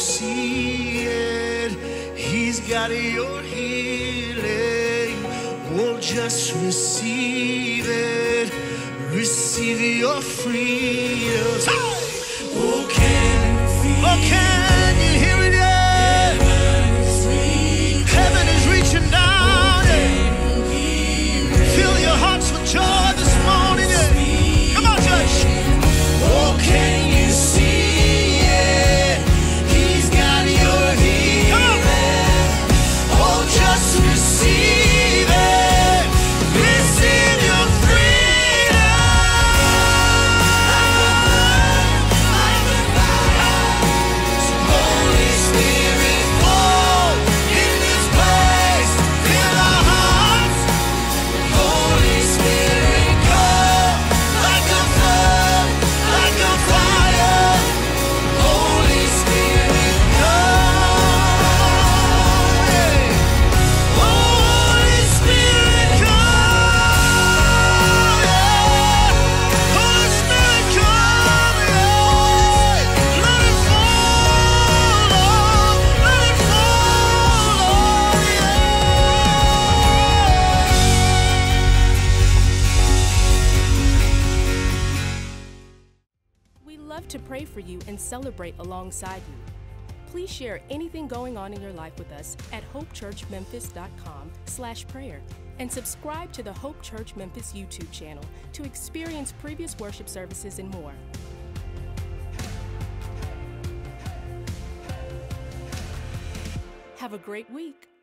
see it. He's got your healing. Oh, just receive it. Receive your freedom. Oh, can you feel? Oh, can you hear it? Heaven is reaching down. Fill your hearts with joy this morning. Come on, church. Oh, can you see? And celebrate alongside you. Please share anything going on in your life with us at HopeChurchMemphis.com/prayer and subscribe to the Hope Church Memphis YouTube channel to experience previous worship services and more. Have a great week.